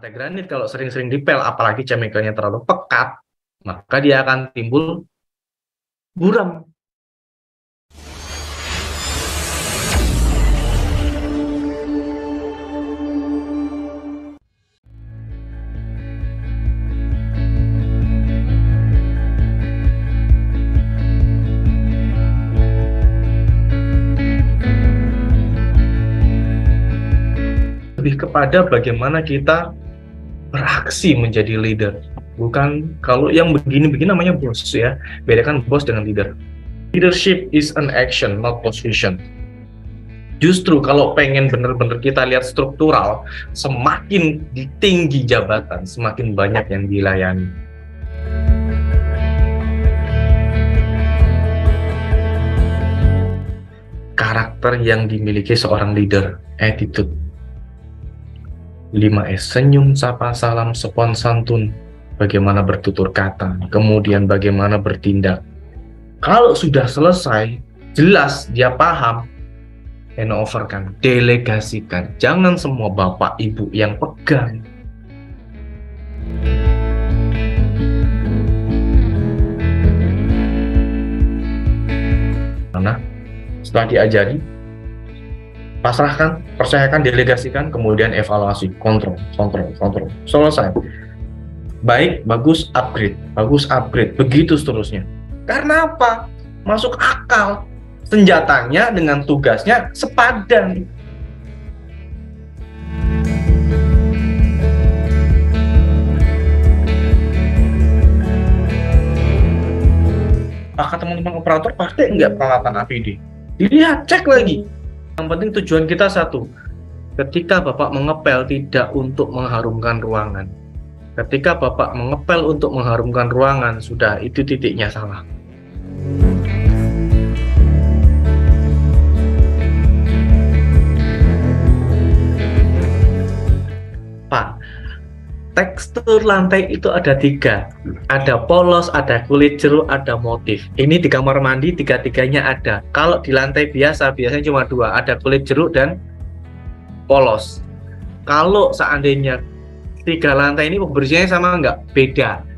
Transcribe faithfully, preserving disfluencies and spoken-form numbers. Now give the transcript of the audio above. Lantai granit kalau sering-sering dipel, apalagi cemikalnya terlalu pekat, maka dia akan timbul buram. Lebih kepada bagaimana kita beraksi menjadi leader. Bukan kalau yang begini-begini namanya bos ya. Bedakan bos dengan leader. Leadership is an action, not position. Justru kalau pengen benar-benar kita lihat struktural, semakin ditinggi jabatan, semakin banyak yang dilayani. Karakter yang dimiliki seorang leader, attitude. lima S, senyum, sapa, salam, sopan santun, bagaimana bertutur kata, kemudian bagaimana bertindak. Kalau sudah selesai, jelas dia paham, handover kan, delegasikan, jangan semua bapak ibu yang pegang. Nah, setelah diajari, pasrahkan, percayakan, delegasikan, kemudian evaluasi, kontrol, kontrol, kontrol, selesai. Baik, bagus, upgrade, bagus, upgrade, begitu seterusnya. Karena apa? Masuk akal, senjatanya dengan tugasnya sepadan. Maka teman-teman operator pasti nggak peralatan A P D. Dilihat, cek lagi. Yang penting tujuan kita satu. Ketika Bapak mengepel tidak untuk mengharumkan ruangan. Ketika Bapak mengepel untuk mengharumkan ruangan, sudah itu titiknya salah. Pak, tekstur lantai itu ada tiga. Ada polos, ada kulit jeruk, ada motif. Ini di kamar mandi tiga-tiganya ada. Kalau di lantai biasa, biasanya cuma dua. Ada kulit jeruk dan polos. Kalau seandainya tiga lantai ini pembersihannya sama nggak? Beda.